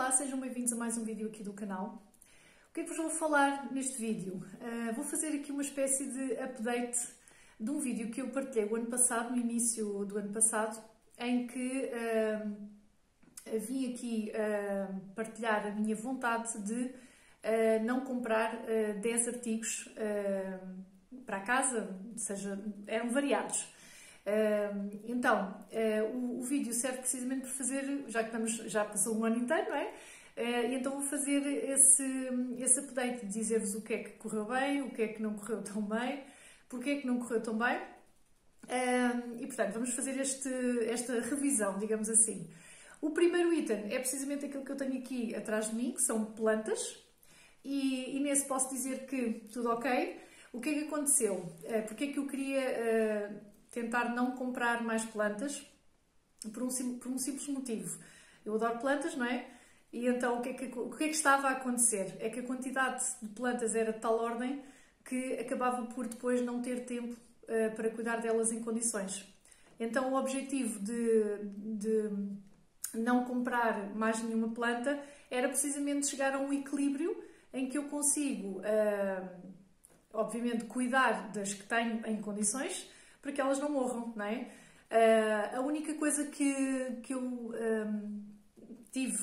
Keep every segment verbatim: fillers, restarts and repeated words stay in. Olá, sejam bem-vindos a mais um vídeo aqui do canal. O que é que vos vou falar neste vídeo? Uh, vou fazer aqui uma espécie de update de um vídeo que eu partilhei o ano passado, no início do ano passado, em que uh, vim aqui uh, partilhar a minha vontade de uh, não comprar uh, dez artigos uh, para a casa, ou seja, eram variados. Uh, então, uh, o, o vídeo serve precisamente para fazer, já que estamos, já passou um ano inteiro, não é? Uh, então vou fazer esse, esse update de dizer-vos o que é que correu bem, o que é que não correu tão bem, porque é que não correu tão bem, uh, e portanto vamos fazer este, esta revisão, digamos assim. O primeiro item é precisamente aquilo que eu tenho aqui atrás de mim, que são plantas, e, e nesse posso dizer que tudo ok. O que é que aconteceu? Uh, porque é que eu queria... Uh, tentar não comprar mais plantas por um, por um simples motivo. Eu adoro plantas, não é? E então o que é que, o que é que estava a acontecer? É que a quantidade de plantas era de tal ordem que acabava por depois não ter tempo uh, para cuidar delas em condições. Então o objetivo de, de não comprar mais nenhuma planta era precisamente chegar a um equilíbrio em que eu consigo, uh, obviamente, cuidar das que tenho em condições, para que elas não morram, não é? Uh, a única coisa que, que eu um, tive,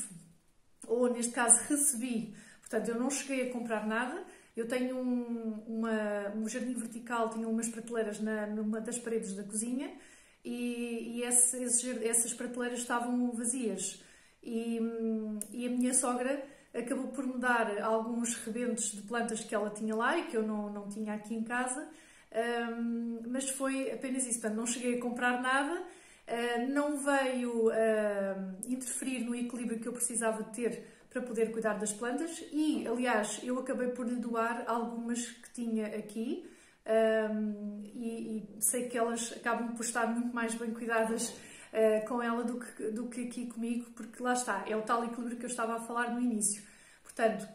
ou neste caso recebi, portanto eu não cheguei a comprar nada, eu tenho um, uma, um jardim vertical, tenho umas prateleiras na, numa das paredes da cozinha e, e esse, esse, essas prateleiras estavam vazias e, e a minha sogra acabou por me dar alguns rebentos de plantas que ela tinha lá e que eu não, não tinha aqui em casa. Um, mas foi apenas isso, portanto não cheguei a comprar nada, uh, não veio uh, interferir no equilíbrio que eu precisava ter para poder cuidar das plantas e, aliás, eu acabei por lhe doar algumas que tinha aqui um, e, e sei que elas acabam por estar muito mais bem cuidadas uh, com ela do que, do que aqui comigo, porque lá está, é o tal equilíbrio que eu estava a falar no início. Portanto,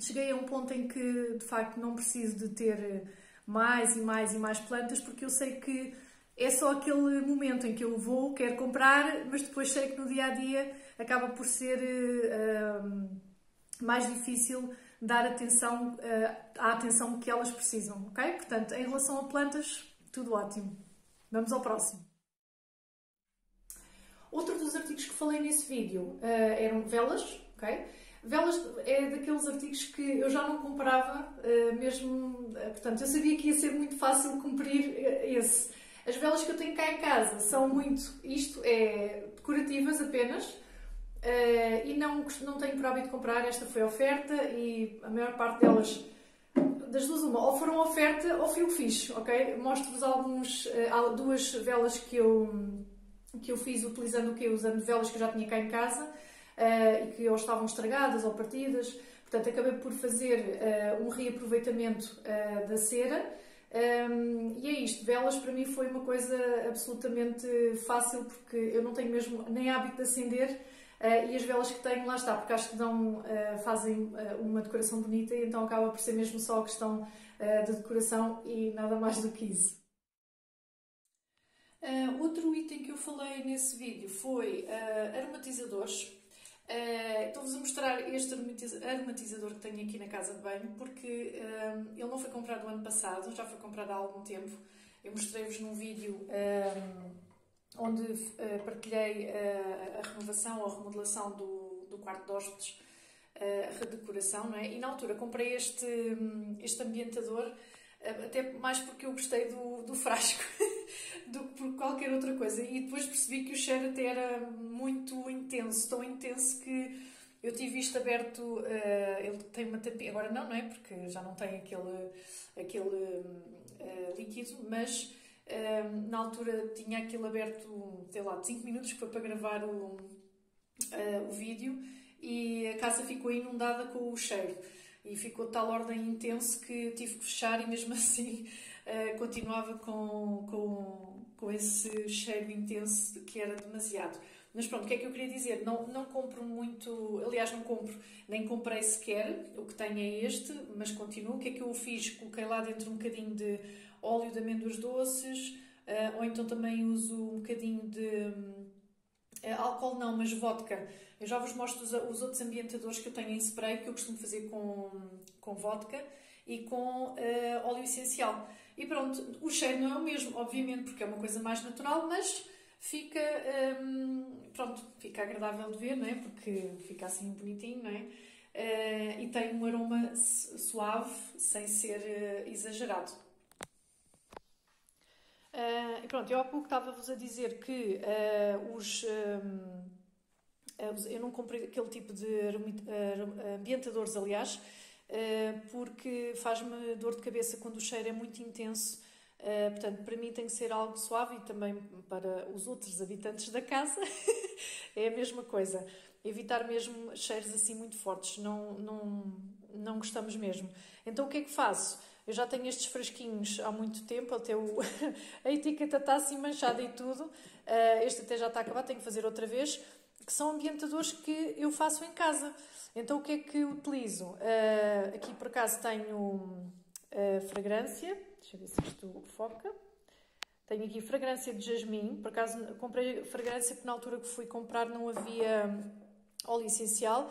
cheguei a um ponto em que, de facto, não preciso de ter... Uh, mais e mais e mais plantas, porque eu sei que é só aquele momento em que eu vou, quero comprar, mas depois sei que no dia a dia acaba por ser uh, mais difícil dar atenção uh, à atenção que elas precisam, ok? Portanto, em relação a plantas, tudo ótimo. Vamos ao próximo. Outro dos artigos que falei nesse vídeo uh, eram velas, ok? Velas é daqueles artigos que eu já não comprava, mesmo, portanto, eu sabia que ia ser muito fácil cumprir esse. As velas que eu tenho cá em casa são muito, isto é, decorativas apenas, e não, não tenho por hábito de comprar, esta foi a oferta e a maior parte delas, das duas uma, ou foram oferta ou fui eu que fiz, ok? Mostro-vos alguns, duas velas que eu, que eu fiz utilizando o quê? Usando velas que eu já tinha cá em casa, Uh, e que ou estavam estragadas ou partidas, portanto acabei por fazer uh, um reaproveitamento uh, da cera um, e é isto, velas para mim foi uma coisa absolutamente fácil porque eu não tenho mesmo nem hábito de acender uh, e as velas que tenho lá está, porque acho que dão, uh, fazem uh, uma decoração bonita e então acaba por ser mesmo só a questão uh, da decoração e nada mais do que isso. Uh, outro item que eu falei nesse vídeo foi uh, aromatizadores. Uh, Estou-vos a mostrar este aromatizador que tenho aqui na casa de banho, porque uh, ele não foi comprado no ano passado, já foi comprado há algum tempo. Eu mostrei-vos num vídeo uh, onde uh, partilhei uh, a renovação ou a remodelação do, do quarto de hóspedes, uh, a redecoração, não é? E na altura comprei este, este ambientador, uh, até mais porque eu gostei do, do frasco do que por qualquer outra coisa. E depois percebi que o cheiro até era muito intenso, tão intenso que eu tive isto aberto, uh, ele tem uma tampinha, agora não, não é? Porque já não tem aquele, aquele uh, líquido, mas uh, na altura tinha aquilo aberto, sei lá, de cinco minutos, que foi para gravar o, uh, o vídeo e a casa ficou inundada com o cheiro. E ficou de tal ordem intenso que eu tive que fechar e mesmo assim uh, continuava com, com, com esse cheiro intenso que era demasiado. Mas pronto, o que é que eu queria dizer? Não, não compro muito, aliás não compro, nem comprei sequer, o que tenho é este, mas continuo. O que é que eu fiz? Coloquei lá dentro um bocadinho de óleo de amêndoas doces, uh, ou então também uso um bocadinho de álcool não, mas vodka. Eu já vos mostro os, os outros ambientadores que eu tenho em spray, que eu costumo fazer com, com vodka e com uh, óleo essencial. E pronto, o cheiro não é o mesmo, obviamente, porque é uma coisa mais natural, mas fica, um, pronto, fica agradável de ver, não é? Porque fica assim bonitinho, não é? Uh, e tem um aroma suave, sem ser uh, exagerado. Uh, e pronto, eu há pouco estava-vos a dizer que uh, os, um, uh, eu não comprei aquele tipo de uh, ambientadores, aliás, uh, porque faz-me dor de cabeça quando o cheiro é muito intenso. Uh, portanto, para mim tem que ser algo suave e também para os outros habitantes da casa é a mesma coisa. Evitar mesmo cheiros assim muito fortes, não, não, não gostamos mesmo. Então o que é que faço? Eu já tenho estes frasquinhos há muito tempo, até o a etiqueta está assim manchada e tudo. Uh, este até já está acabado, tenho que fazer outra vez. Que são ambientadores que eu faço em casa. Então o que é que utilizo? Uh, aqui por acaso tenho... Uh, fragrância, deixa eu ver se isto foca, tenho aqui fragrância de jasmim, por acaso comprei fragrância porque na altura que fui comprar não havia óleo essencial.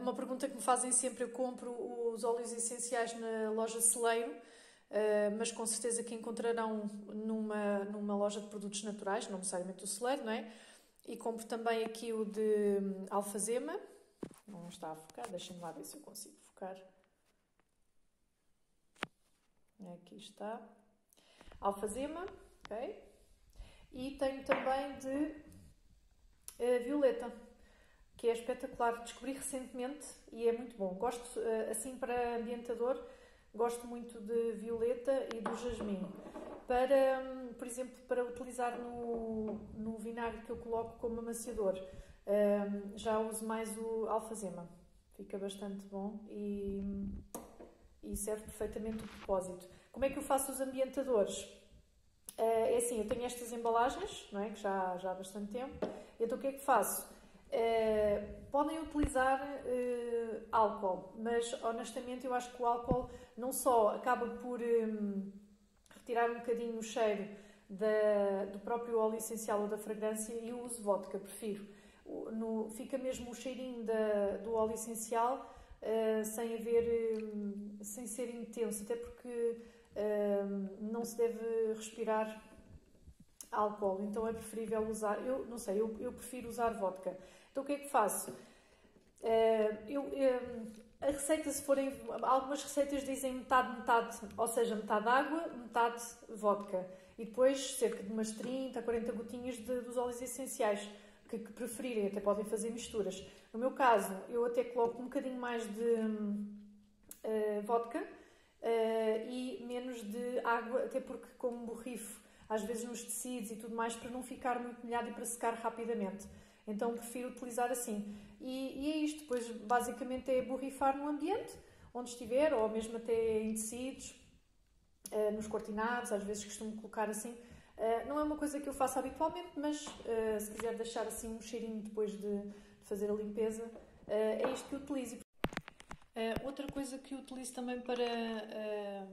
Uma pergunta que me fazem sempre, eu compro os óleos essenciais na loja Celeiro, uh, mas com certeza que encontrarão numa, numa loja de produtos naturais, não necessariamente o Celeiro, não é? E compro também aqui o de alfazema, não está a focar, deixem-me lá ver se eu consigo focar. Aqui está, alfazema, ok? E tenho também de uh, violeta, que é espetacular, descobri recentemente e é muito bom. Gosto, uh, assim para ambientador, gosto muito de violeta e do jasmim. Para, um, por exemplo, para utilizar no, no vinagre que eu coloco como amaciador, uh, já uso mais o alfazema, fica bastante bom e... e serve perfeitamente o propósito. Como é que eu faço os ambientadores? Uh, é assim, eu tenho estas embalagens, não é? Que já, já há bastante tempo. Então o que é que faço? Uh, podem utilizar uh, álcool, mas honestamente eu acho que o álcool não só acaba por um, retirar um bocadinho o cheiro da, do próprio óleo essencial ou da fragrância, e eu uso vodka, prefiro. No, fica mesmo o cheirinho da, do óleo essencial, Uh, sem haver, um, sem ser intenso, até porque um, não se deve respirar álcool, então é preferível usar, eu não sei, eu, eu prefiro usar vodka. Então o que é que faço? Uh, eu, um, a receita, se forem, algumas receitas dizem metade, metade, ou seja, metade água, metade vodka, e depois cerca de umas trinta, quarenta gotinhas de, dos óleos essenciais que preferirem, até podem fazer misturas. No meu caso, eu até coloco um bocadinho mais de uh, vodka uh, e menos de água, até porque como borrifo às vezes nos tecidos e tudo mais, para não ficar muito molhado e para secar rapidamente. Então prefiro utilizar assim. E, e é isto, depois basicamente é borrifar no ambiente, onde estiver, ou mesmo até em tecidos, uh, nos cortinados, às vezes costumo colocar assim. Uh, não é uma coisa que eu faço habitualmente, mas uh, se quiser deixar assim um cheirinho depois de, de fazer a limpeza, uh, é isto que eu utilizo. Uh, outra coisa que eu utilizo também para, uh,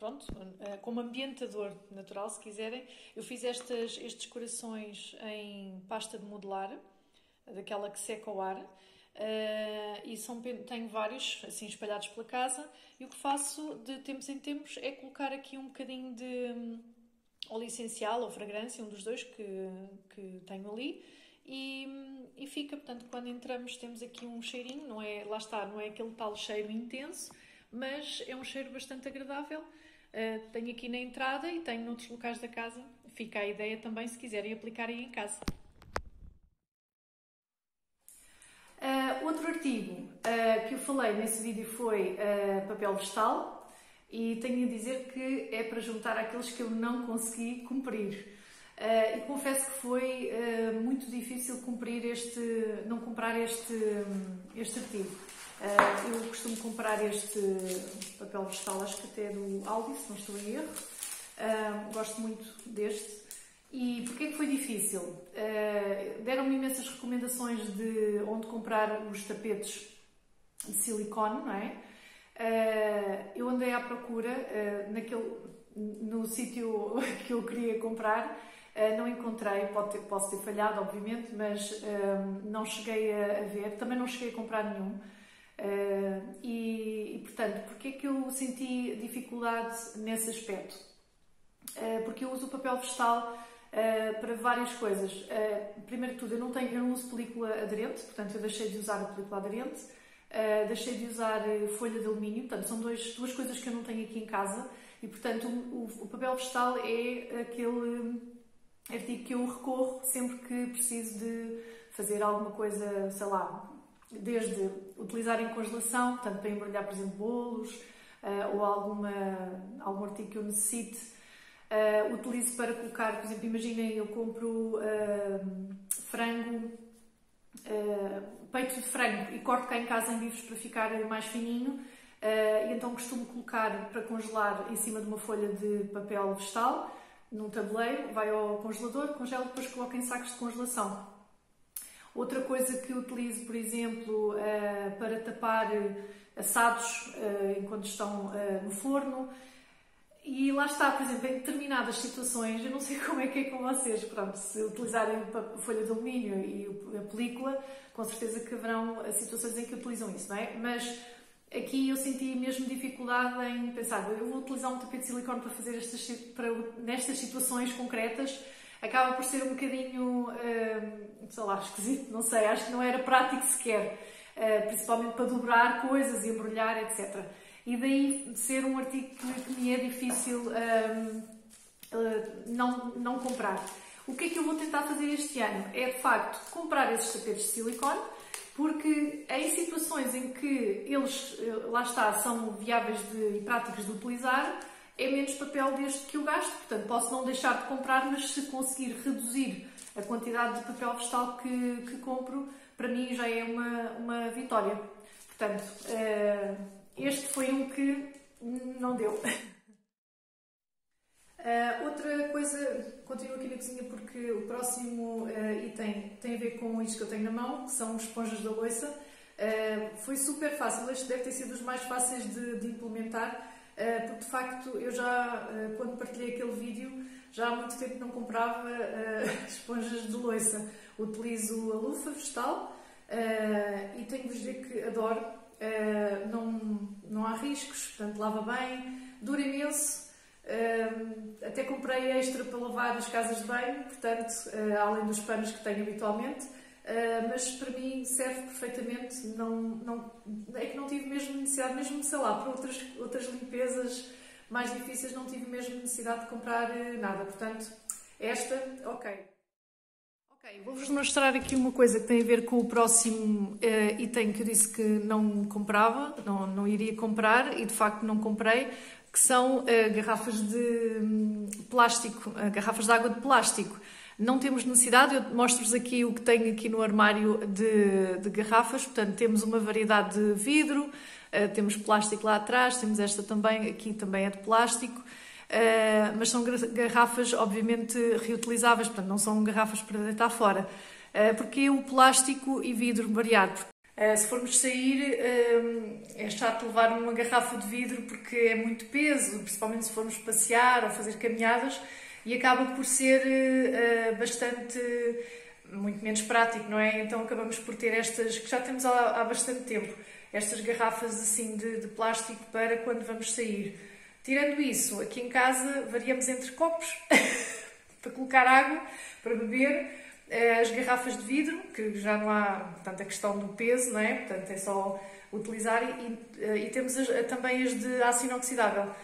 pronto, uh, como ambientador natural, se quiserem, eu fiz estas, estes corações em pasta de modelar, daquela que seca ao ar, Uh, e são, tenho vários assim espalhados pela casa, e o que faço de tempos em tempos é colocar aqui um bocadinho de um, óleo essencial ou fragrância, um dos dois que, que tenho ali, e, e fica, portanto, quando entramos temos aqui um cheirinho, não é, lá está, não é aquele tal cheiro intenso, mas é um cheiro bastante agradável. Uh, tenho aqui na entrada e tenho noutros locais da casa, fica a ideia também se quiserem aplicarem em casa. Uh, outro artigo uh, que eu falei nesse vídeo foi uh, papel vegetal, e tenho a dizer que é para juntar aqueles que eu não consegui cumprir. Uh, e confesso que foi uh, muito difícil cumprir este, não comprar este, este artigo. Uh, eu costumo comprar este papel vegetal, acho que até do Aldi, se não estou em erro. Uh, gosto muito deste. E porquê que foi difícil? Uh, Deram-me imensas recomendações de onde comprar os tapetes de silicone, não é? Uh, eu andei à procura uh, naquele, no sítio que eu queria comprar, Uh, não encontrei, pode ter, posso ter falhado, obviamente, mas uh, não cheguei a, a ver, também não cheguei a comprar nenhum. Uh, e, e, portanto, porque é que eu senti dificuldade nesse aspecto? Uh, porque eu uso o papel vegetal uh, para várias coisas. Uh, primeiro de tudo, eu não, tenho, eu não uso película aderente, portanto, eu deixei de usar a película aderente. Uh, deixei de usar folha de alumínio, portanto, são dois, duas coisas que eu não tenho aqui em casa. E, portanto, o, o papel vegetal é aquele artigo que eu recorro sempre que preciso de fazer alguma coisa, sei lá, desde utilizar em congelação, portanto, para embrulhar, por exemplo, bolos uh, ou alguma, algum artigo que eu necessite, uh, utilizo para colocar, por exemplo, imaginem, eu compro uh, frango, uh, peito de frango e corto cá em casa em bifes para ficar mais fininho, uh, e então costumo colocar para congelar em cima de uma folha de papel vegetal, num tabuleiro, vai ao congelador, congela, depois coloca em sacos de congelação. Outra coisa que eu utilizo, por exemplo, para tapar assados enquanto estão no forno, e lá está, por exemplo, em determinadas situações, eu não sei como é que é com vocês, pronto, se utilizarem a folha de alumínio e a película, com certeza que haverão situações em que utilizam isso, não é? Mas aqui eu senti mesmo dificuldade em pensar, eu vou utilizar um tapete de silicone para fazer estas, para, nestas situações concretas, acaba por ser um bocadinho, hum, sei lá, esquisito, não sei, acho que não era prático sequer, uh, principalmente para dobrar coisas e embrulhar, etcétera. E daí ser um artigo que me é difícil um, uh, não, não comprar. O que é que eu vou tentar fazer este ano? É, de facto, comprar esses tapetes de silicone, porque em situações em que eles, lá está, são viáveis de, e práticos de utilizar, é menos papel deste que eu gasto, portanto posso não deixar de comprar, mas se conseguir reduzir a quantidade de papel vegetal que, que compro, para mim já é uma, uma vitória. Portanto, este foi um que não deu. Uh, outra coisa, continuo aqui na cozinha porque o próximo uh, item tem a ver com isto que eu tenho na mão, que são esponjas da louça. Uh, foi super fácil, este deve ter sido dos mais fáceis de, de implementar, uh, porque de facto eu já, uh, quando partilhei aquele vídeo, já há muito tempo não comprava uh, esponjas de louça. Utilizo a lufa vegetal uh, e tenho de vos dizer que adoro, uh, não, não há riscos, portanto lava bem, dura imenso. Um, até comprei extra para lavar as casas de banho, portanto, uh, além dos panos que tenho habitualmente, uh, mas para mim serve perfeitamente, não, não, é que não tive mesmo necessidade, mesmo, sei lá, para outras, outras limpezas mais difíceis não tive mesmo necessidade de comprar uh, nada, portanto, esta, ok. Ok, vou-vos mostrar aqui uma coisa que tem a ver com o próximo uh, item que eu disse que não comprava, não, não iria comprar e de facto não comprei, que são uh, garrafas de plástico, uh, garrafas de água de plástico. Não temos necessidade, eu mostro-vos aqui o que tenho aqui no armário de, de garrafas, portanto temos uma variedade de vidro, uh, temos plástico lá atrás, temos esta também, aqui também é de plástico, uh, mas são garrafas obviamente reutilizáveis, portanto não são garrafas para deitar fora. Uh, porque o plástico e vidro variado. Uh, se formos sair, uh, é chato levar uma garrafa de vidro porque é muito peso, principalmente se formos passear ou fazer caminhadas, e acaba por ser uh, bastante, muito menos prático, não é? Então acabamos por ter estas, que já temos há, há bastante tempo, estas garrafas assim de, de plástico para quando vamos sair. Tirando isso, aqui em casa variamos entre copos para colocar água, para beber, as garrafas de vidro, que já não há tanta questão do peso, não é? Portanto é só utilizar, e, e temos as, também as de aço inoxidável,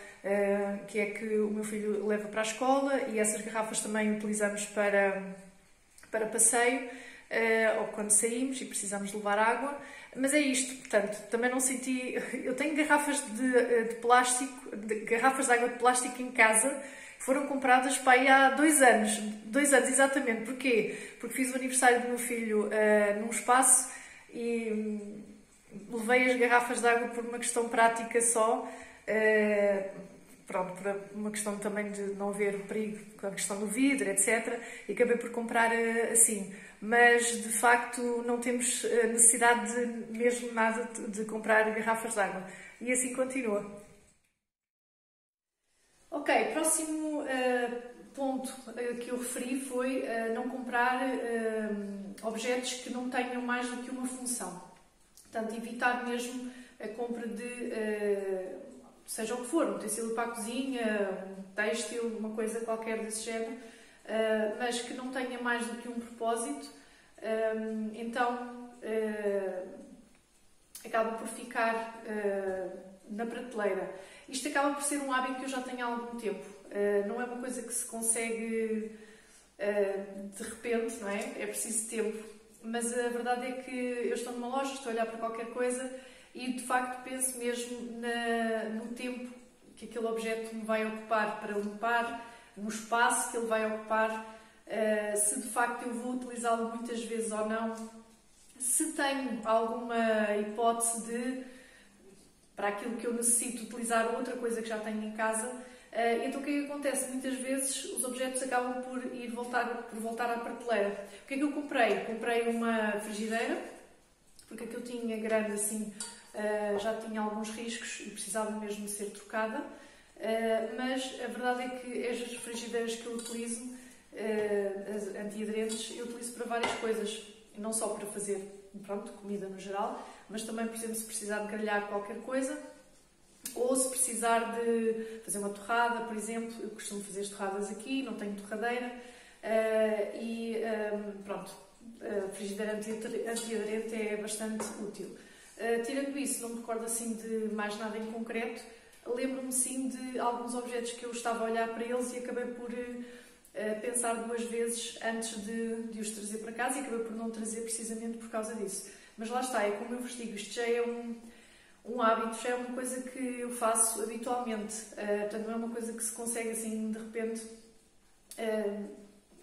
que é que o meu filho leva para a escola, e essas garrafas também utilizamos para, para passeio, ou quando saímos e precisamos levar água, mas é isto, portanto, também não senti... Eu tenho garrafas de, de plástico, de, garrafas de água de plástico em casa, foram compradas para aí há dois anos, dois anos exatamente. Porquê? Porque fiz o aniversário do meu filho uh, num espaço e levei as garrafas de água por uma questão prática só, uh, pronto, por uma questão também de não haver o perigo com a questão do vidro, etcétera. E acabei por comprar uh, assim, mas de facto não temos necessidade de mesmo nada de, de comprar garrafas de água. E assim continua. Ok, próximo, uh, ponto que eu referi foi uh, não comprar uh, objetos que não tenham mais do que uma função. Portanto, evitar mesmo a compra de, uh, seja o que for, um tecido para a cozinha, um têxtil, uma coisa qualquer desse género, uh, mas que não tenha mais do que um propósito. Uh, então, uh, acaba por ficar uh, na prateleira. Isto acaba por ser um hábito que eu já tenho há algum tempo. Uh, não é uma coisa que se consegue uh, de repente, não é? É preciso tempo. Mas a verdade é que eu estou numa loja, estou a olhar para qualquer coisa e de facto penso mesmo na, no tempo que aquele objeto me vai ocupar para limpar, no espaço que ele vai ocupar, uh, se de facto eu vou utilizá-lo muitas vezes ou não, se tenho alguma hipótese de, para aquilo que eu necessito, utilizar outra coisa que já tenho em casa. Então o que é que acontece? Muitas vezes os objetos acabam por ir voltar, por voltar à prateleira. O que é que eu comprei? Comprei uma frigideira, porque a que eu tinha grande assim já tinha alguns riscos e precisava mesmo de ser trocada, mas a verdade é que estas frigideiras que eu utilizo, as antiaderentes, eu utilizo para várias coisas, não só para fazer, pronto, comida no geral, mas também, por exemplo, se precisar de grelhar qualquer coisa, ou se precisar de fazer uma torrada, por exemplo. Eu costumo fazer as torradas aqui, não tenho torradeira, uh, e um, pronto, a frigideira antiaderente é bastante útil. Uh, tirando isso, não me recordo assim de mais nada em concreto. Lembro-me sim de alguns objetos que eu estava a olhar para eles e acabei por uh, pensar duas vezes antes de, de os trazer para casa, e acabei por não trazer precisamente por causa disso. Mas lá está, é como eu vos digo, isto já é um... Um hábito, já é uma coisa que eu faço habitualmente, uh, portanto não é uma coisa que se consegue assim de repente uh,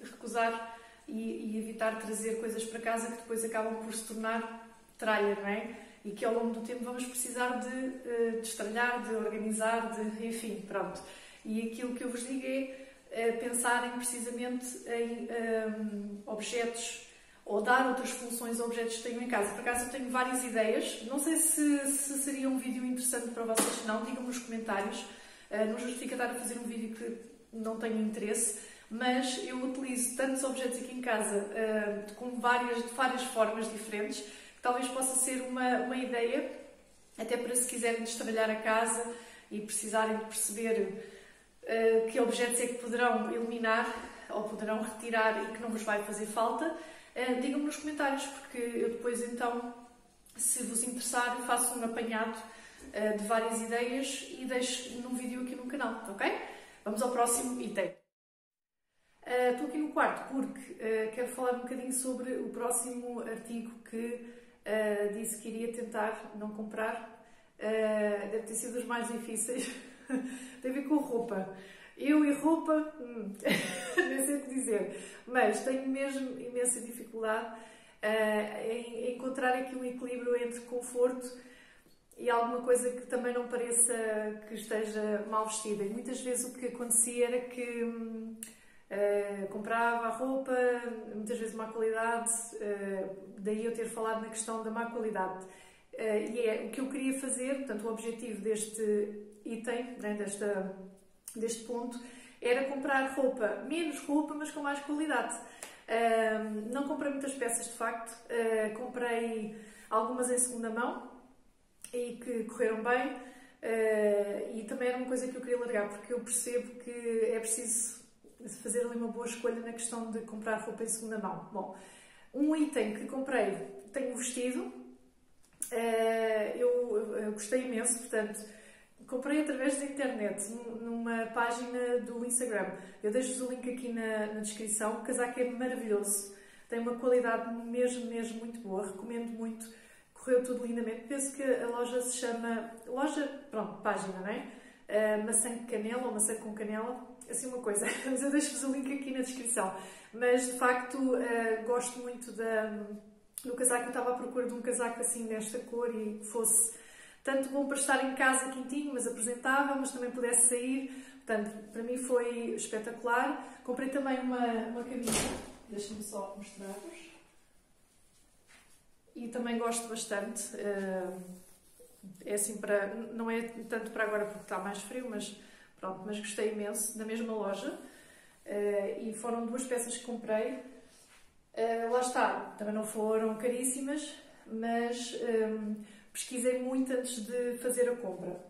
recusar e, e evitar trazer coisas para casa que depois acabam por se tornar tralha, não é? E que ao longo do tempo vamos precisar de, uh, de estralhar, de organizar, de, enfim, pronto. E aquilo que eu vos digo é uh, pensarem precisamente em um, objetos, ou dar outras funções a objetos que tenho em casa. Por acaso eu tenho várias ideias, não sei se, se seria um vídeo interessante para vocês, se não, digam nos comentários. Uh, não justifica estar a fazer um vídeo que não tenho interesse, mas eu utilizo tantos objetos aqui em casa, uh, com várias, de várias formas diferentes, que talvez possa ser uma, uma ideia, até para se quiserem destralhar a casa e precisarem de perceber uh, que objetos é que poderão eliminar ou poderão retirar e que não vos vai fazer falta. Uh, digam-me nos comentários, porque eu depois então, se vos interessar, faço um apanhado uh, de várias ideias e deixo num vídeo aqui no canal, ok? Vamos ao próximo item. Uh, estou aqui no quarto porque uh, quero falar um bocadinho sobre o próximo artigo que uh, disse que iria tentar não comprar. Uh, deve ter sido os mais difíceis. Tem a ver com roupa. Eu e roupa, hum, nem sei o que dizer, mas tenho mesmo imensa dificuldade uh, em encontrar aqui um equilíbrio entre conforto e alguma coisa que também não pareça que esteja mal vestida. E muitas vezes o que acontecia era que uh, comprava a roupa, muitas vezes má qualidade, uh, daí eu ter falado na questão da má qualidade. Uh, e é o que eu queria fazer, portanto o objetivo deste item, né, desta... deste ponto, era comprar roupa, menos roupa, mas com mais qualidade. Uh, não comprei muitas peças, de facto. Uh, comprei algumas em segunda mão e que correram bem. Uh, e também era uma coisa que eu queria largar, porque eu percebo que é preciso fazer ali uma boa escolha na questão de comprar roupa em segunda mão. Bom, um item que comprei, tenho vestido. Uh, eu, eu gostei imenso, portanto, comprei através da internet, numa página do Instagram. Eu deixo-vos o link aqui na, na descrição. O casaco é maravilhoso, tem uma qualidade mesmo, mesmo muito boa. Recomendo muito, correu tudo lindamente. Penso que a loja se chama... Loja, pronto, página, não é? Uh, Massackanela ou Maçã com Canela, assim uma coisa. Mas eu deixo-vos o link aqui na descrição. Mas, de facto, uh, gosto muito da, do casaco. Eu estava à procura de um casaco assim, desta cor, e que fosse tanto bom para estar em casa quentinho, mas apresentava, mas também pudesse sair. Portanto, para mim foi espetacular. Comprei também uma, uma camisa, deixem-me só mostrar-vos. E também gosto bastante. É assim para... não é tanto para agora porque está mais frio, mas pronto, mas gostei imenso, da mesma loja. Uh, e foram duas peças que comprei. Uh, lá está, também não foram caríssimas, mas um, pesquisei muito antes de fazer a compra.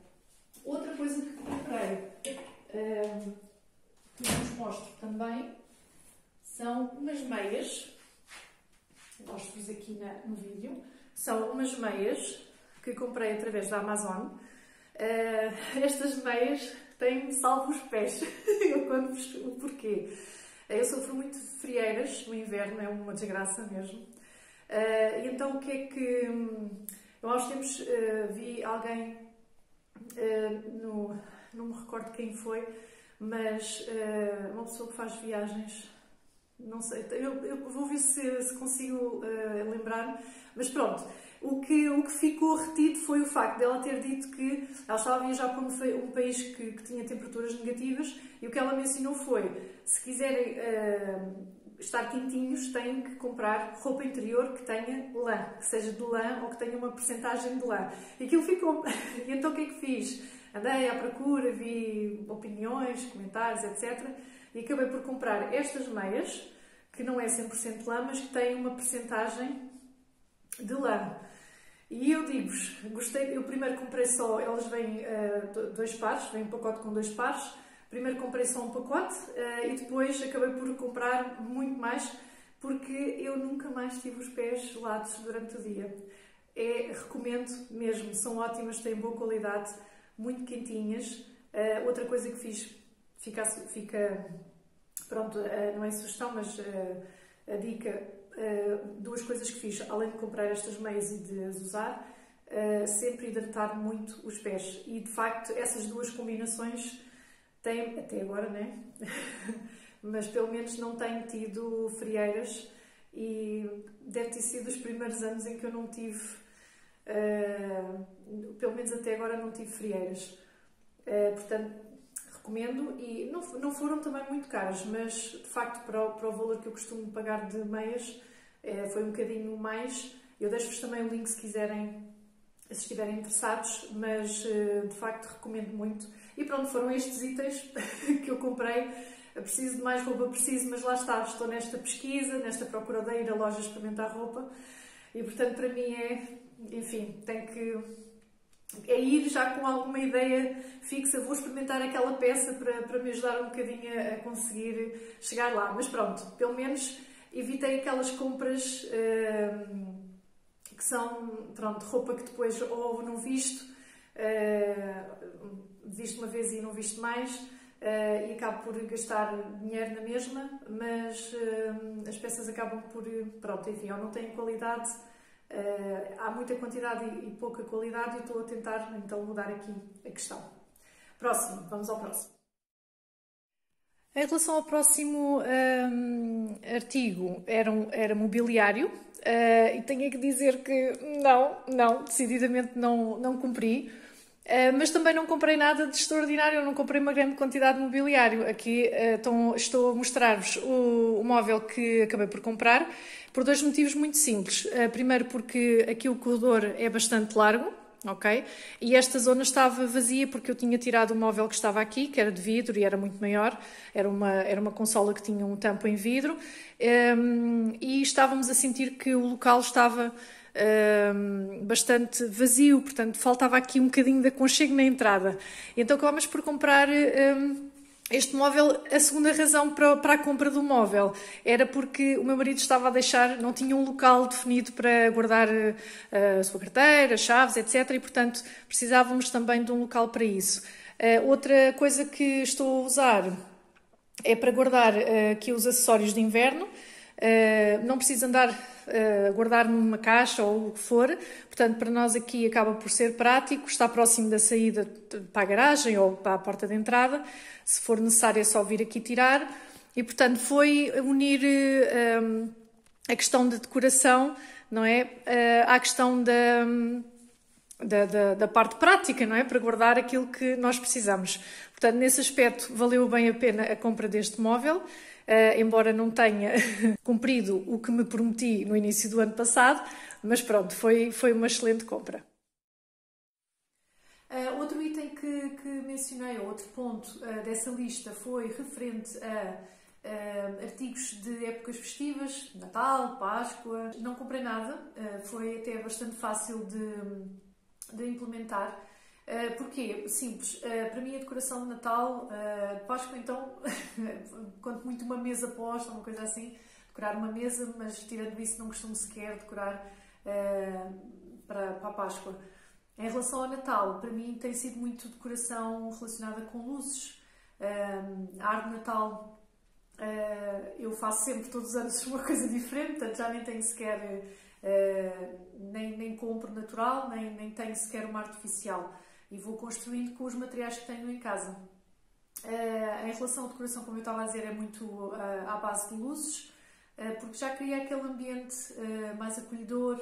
Outra coisa que comprei, um, que vos mostro também, são umas meias. Mostro-vos aqui na, no vídeo. São umas meias que comprei através da Amazon. Uh, estas meias têm-me salvo os pés. Eu conto-vos o porquê. Eu sofro muito de frieiras no inverno, é uma desgraça mesmo. Uh, e então o que é que... Eu há uns tempos uh, vi alguém, uh, no, não me recordo quem foi, mas uh, uma pessoa que faz viagens... Não sei, eu, eu vou ver se, se consigo uh, lembrar-me, mas pronto, o que, o que ficou retido foi o facto dela ter dito que ela estava a viajar para um, um país que, que tinha temperaturas negativas, e o que ela mencionou foi, se quiserem uh, estar quentinhos, têm que comprar roupa interior que tenha lã, que seja de lã ou que tenha uma percentagem de lã. E aquilo ficou. E então o que é que fiz? Andei à procura, vi opiniões, comentários, etcétera. E acabei por comprar estas meias, que não é cem por cento lã, mas que tem uma percentagem de lã. E eu digo-vos, gostei, eu primeiro comprei só, elas vêm uh, dois pares, vem um pacote com dois pares, primeiro comprei só um pacote uh, e depois acabei por comprar muito mais, porque eu nunca mais tive os pés gelados durante o dia. É, recomendo mesmo, são ótimas, têm boa qualidade, muito quentinhas. Uh, outra coisa que fiz, Fica, fica, pronto, não é sugestão, mas a, a dica, duas coisas que fiz, além de comprar estas meias e de as usar, sempre hidratar muito os pés. E de facto, essas duas combinações têm, até agora, né? Mas pelo menos não tenho tido frieiras, e deve ter sido os primeiros anos em que eu não tive, uh, pelo menos até agora, não tive frieiras. Uh, portanto, recomendo, e não, não foram também muito caras, mas de facto para o, para o valor que eu costumo pagar de meias é, foi um bocadinho mais. Eu deixo-vos também o link se quiserem, se estiverem interessados, mas de facto recomendo muito. E pronto, foram estes itens que eu comprei. Preciso de mais roupa, preciso, mas lá está, estou nesta pesquisa, nesta procura de ir a loja experimentar roupa, e portanto para mim é, enfim, tem que... é ir já com alguma ideia fixa, vou experimentar aquela peça para, para me ajudar um bocadinho a conseguir chegar lá. Mas pronto, pelo menos evitei aquelas compras uh, que são, pronto, roupa que depois ou não visto, uh, visto uma vez e não visto mais, uh, e acabo por gastar dinheiro na mesma, mas uh, as peças acabam por, pronto, enfim, ou não têm qualidade. Uh, há muita quantidade e, e pouca qualidade, e estou a tentar então mudar aqui a questão. Próximo, vamos ao próximo. Em relação ao próximo um, artigo, era, um, era mobiliário, uh, e tenho que dizer que não, não, decididamente não, não cumpri, uh, mas também não comprei nada de extraordinário, não comprei uma grande quantidade de mobiliário. Aqui uh, então, estou a mostrar-vos o, o móvel que acabei por comprar, por dois motivos muito simples. Primeiro, porque aqui o corredor é bastante largo, ok? E esta zona estava vazia porque eu tinha tirado o móvel que estava aqui, que era de vidro e era muito maior, era uma, era uma consola que tinha um tampo em vidro, um, e estávamos a sentir que o local estava um, bastante vazio, portanto faltava aqui um bocadinho de aconchego na entrada. Então acabámos por comprar... Um, este móvel. A segunda razão para, para a compra do móvel era porque o meu marido estava a deixar, não tinha um local definido para guardar uh, a sua carteira, chaves, etcétera. E, portanto, precisávamos também de um local para isso. Uh, outra coisa que estou a usar é para guardar uh, aqui os acessórios de inverno. Uh, não preciso andar a uh, guardar numa caixa ou o que for, portanto para nós aqui acaba por ser prático, está próximo da saída para a garagem ou para a porta de entrada, se for necessário é só vir aqui tirar, e portanto foi unir uh, um, a questão da decoração, não é? Uh, à questão da... Um, Da, da, da parte prática, não é? Para guardar aquilo que nós precisamos. Portanto, nesse aspecto, valeu bem a pena a compra deste móvel, uh, embora não tenha cumprido o que me prometi no início do ano passado, mas pronto, foi, foi uma excelente compra. Uh, outro item que, que mencionei, outro ponto uh, dessa lista, foi referente a uh, artigos de épocas festivas, Natal, Páscoa. Não comprei nada, uh, foi até bastante fácil de, de implementar. Uh, porquê? Simples. Uh, para mim a decoração de Natal, uh, Páscoa então, quanto muito uma mesa posta, uma coisa assim, decorar uma mesa, mas tirando isso não costumo sequer decorar uh, para, para a Páscoa. Em relação ao Natal, para mim tem sido muito decoração relacionada com luzes. Uh, a árvore de Natal, uh, eu faço sempre, todos os anos, uma coisa diferente, portanto já nem tenho sequer, uh, nem, nem compro natural, nem, nem tenho sequer uma artificial. E vou construindo com os materiais que tenho em casa. Uh, em relação à decoração, como eu estava a dizer, é muito uh, à base de luzes, uh, porque já cria aquele ambiente uh, mais acolhedor,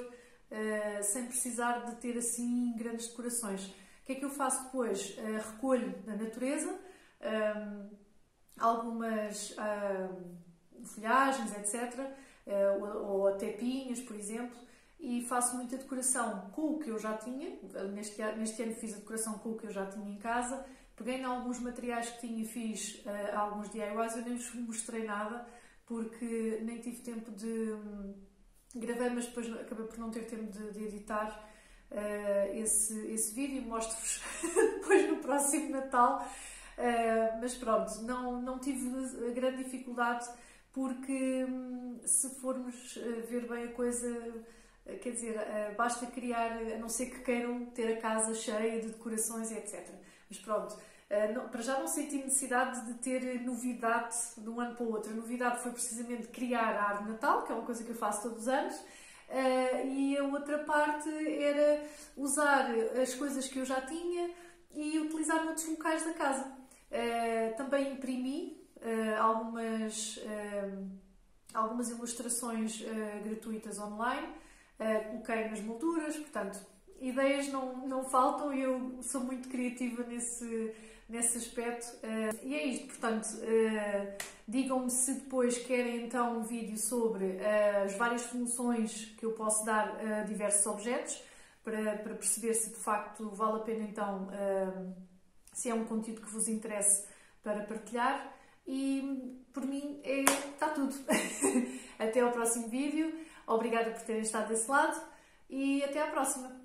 Uh, sem precisar de ter assim grandes decorações. O que é que eu faço depois? Uh, recolho na natureza uh, algumas uh, folhagens, etcétera, uh, ou, ou até pinhas, por exemplo, e faço muita decoração com o que eu já tinha. Neste, neste ano fiz a decoração com o que eu já tinha em casa, peguei em alguns materiais que tinha e fiz uh, alguns D I Ys, eu nem vos mostrei nada, porque nem tive tempo de... Gravei, mas depois acabei por não ter tempo de, de editar uh, esse, esse vídeo, mostro-vos depois no próximo Natal. Uh, mas pronto, não, não tive grande dificuldade, porque se formos ver bem a coisa, quer dizer, uh, basta criar, a não ser que queiram ter a casa cheia de decorações e etcétera. Mas pronto, uh, não, para já não senti necessidade de ter novidade de um ano para o outro. A novidade foi precisamente criar a árvore de Natal, que é uma coisa que eu faço todos os anos, uh, e a outra parte era usar as coisas que eu já tinha e utilizar noutros locais da casa. Uh, também imprimi uh, algumas, uh, algumas ilustrações uh, gratuitas online, uh, coloquei nas molduras, portanto... Ideias não, não faltam e eu sou muito criativa nesse, nesse aspecto. Uh, e é isto, portanto, uh, digam-me se depois querem então um vídeo sobre uh, as várias funções que eu posso dar a diversos objetos, para, para perceber se de facto vale a pena então, uh, se é um conteúdo que vos interesse para partilhar. E por mim é, está tudo. Até ao próximo vídeo, obrigada por terem estado desse lado e até à próxima.